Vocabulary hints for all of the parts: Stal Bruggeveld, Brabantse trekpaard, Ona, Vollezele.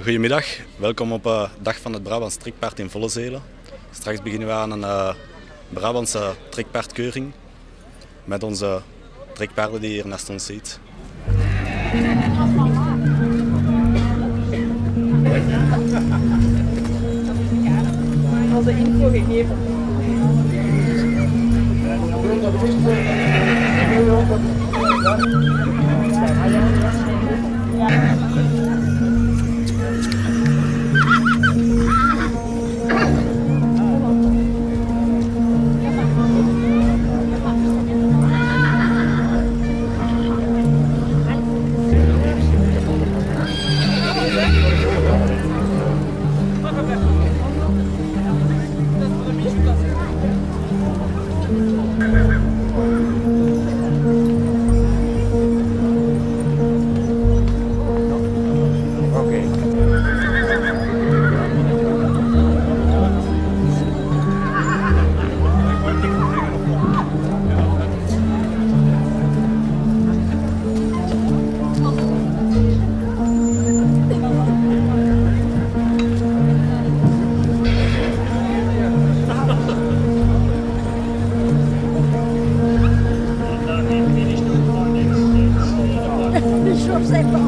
Goedemiddag, welkom op de dag van het Brabantse trekpaard in Vollezele. Straks beginnen we aan een Brabantse trekpaardkeuring met onze trekpaarden die je hier naast ons ziet. Al de info gegeven.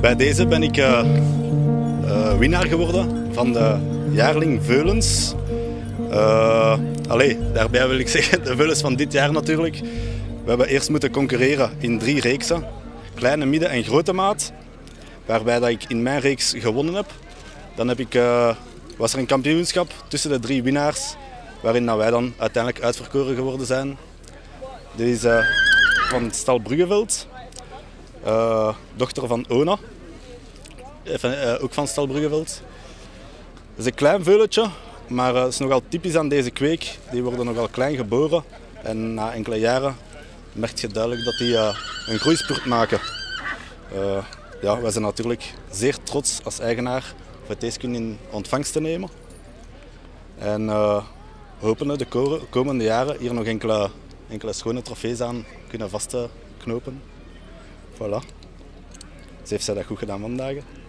Bij deze ben ik winnaar geworden van de jaarling Veulens. Daarbij wil ik zeggen de Veulens van dit jaar natuurlijk. We hebben eerst moeten concurreren in 3 reeksen. Kleine, midden en grote maat. waarbij dat ik in mijn reeks gewonnen heb. Dan heb ik, was er een kampioenschap tussen de drie winnaars, waarin dat wij dan uiteindelijk uitverkoren geworden zijn. Dit is van Stal Bruggeveld, dochter van Ona, ook van Stal Bruggeveld. Het is een klein veulentje, maar het is nogal typisch aan deze kweek. Die worden nogal klein geboren en na enkele jaren merk je duidelijk dat die een groeispurt maken. Ja, wij zijn natuurlijk zeer trots als eigenaar om het deze kunnen in ontvangst te nemen. En hopen de komende jaren hier nog enkele schone trofees aan kunnen vastknopen. Voilà. Ze heeft zij dat goed gedaan vandaag.